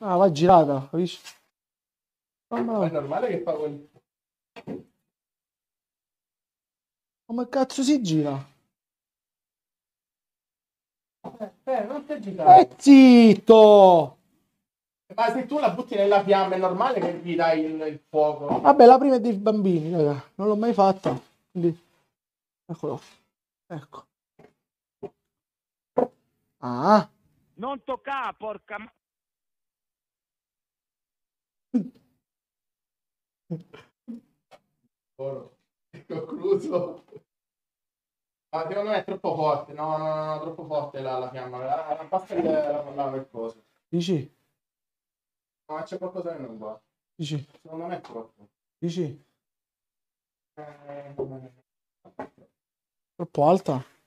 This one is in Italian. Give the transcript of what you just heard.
Ah, va girata, capisci? Oh, no. Ma è normale che fa quel... Come cazzo si gira? Non ti agitare. Zitto! Ma se tu la butti nella fiamma è normale che gli dai il fuoco? Vabbè, la prima è dei bambini, raga. Non l'ho mai fatta. Quindi... Eccolo. Ecco. Ah! Non tocca, porca... Oro. Concluso. Ma secondo me è troppo forte, no, troppo forte la fiamma. Non basta che la parlava per cosa. Dici? No, ma c'è qualcosa che non va. Dici? Secondo me è troppo. Dici? Troppo alta?